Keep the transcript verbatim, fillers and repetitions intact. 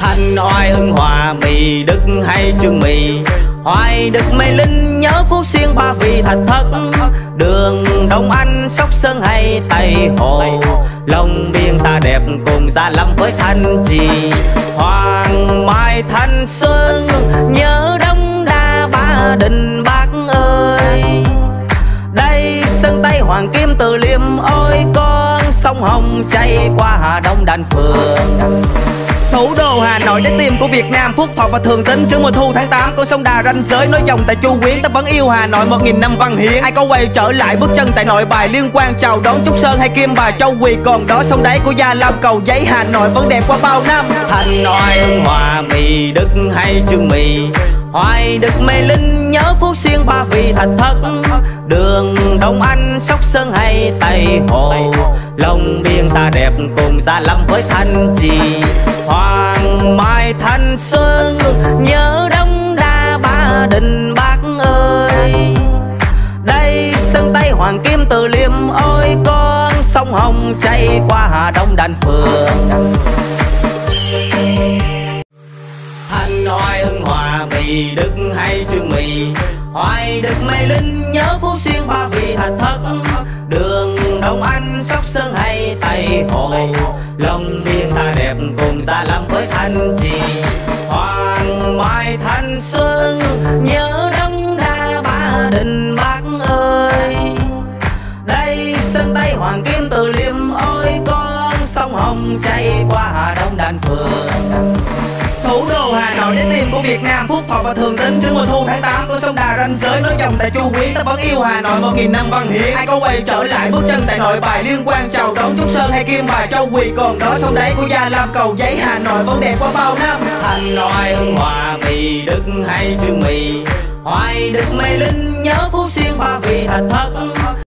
Thanh Oai, Hưng Hòa, Mỹ Đức hay Chương Mỹ, Hoài Đức, Mê Linh, nhớ Phú Xuyên, Ba Vì, Thạch Thất, Đường Đông Anh, Sóc Sơn hay Tây Hồ. Long Biên ta đẹp cùng Gia Lâm với Thanh Trì, Hoàng Mai, Thanh Xuân, nhớ Đống Đa, Ba Đình bác ơi. Đây sân Tây Hoàng Kim, Từ Liêm ôi con, sông Hồng chảy qua Hà Đông, Đan Phượng. Thủ đô Hà Nội, trái tim của Việt Nam, phúc thọ và thường tính. Trưa mùa thu tháng tám, con sông Đà ranh giới nối dòng tại Chu Quyến. Ta vẫn yêu Hà Nội một nghìn năm văn hiến. Ai có quay trở lại bước chân tại Nội Bài, Liên Quan, chào đón Trúc Sơn hay Kim Bà Châu Quỳ. Còn đó sông đáy của Gia Lâm, Cầu Giấy, Hà Nội vẫn đẹp qua bao năm. Thanh Oai, Hưng Hòa, Mỹ Đức hay Chương Mỹ, Hoài Đức, Mê Linh, nhớ Phú Xuyên, Ba Vì, Thạch Thất, Đường Đông Anh, Sóc Sơn hay Tây Hồ. Long Biên ta đẹp cùng Gia Lâm với Thanh Trì, Hoàng Mai, Thanh Xuân, nhớ Đống Đa, Ba Đình bác ơi. Đây sân Tây Hoàng Kim, Từ Liêm ôi con, sông Hồng chảy qua Hà Đông, Đan Phượng. Thanh Oai, Hưng Hòa, Mỹ Đức hay Chương Mỹ, Hoài Đức, Mê Linh, nhớ Phú Xuyên, Ba Vì, Thạch Thất, Đường Đông Anh, Sóc Sơn hay Tây Hồ. Long Biên ta đẹp cùng Gia Lâm với Thanh Trì, Hoàng Mai, Thanh Xuân, nhớ Đống Đa, Ba Đình bác ơi. Đây sân Tây Hoàng Kim, Từ Liêm ôi con, sông Hồng chảy qua Hà Đông, Đan Phượng. Thủ đô Hà Nội, trái tim của Việt Nam, phúc thọ và thường tính. Trưa mùa thu tháng tám, con sông Đà ranh giới nối dòng tại Chu Quyến. Ta vẫn yêu Hà Nội một nghìn năm văn hiến. Ai có quay trở lại bước chân tại Nội Bài, Liên Quan, chào đón Trúc Sơn hay Kim Bà Châu Quỳ. Còn đó sông đáy của Gia Lâm, Cầu Giấy, Hà Nội vẫn đẹp qua bao năm. Thanh Oai, Hưng Hòa, Mỹ Đức hay Chương Mỹ, Hoài Đức, Mê Linh, nhớ Phú Xuyên, Ba Vì, Thạch Thất.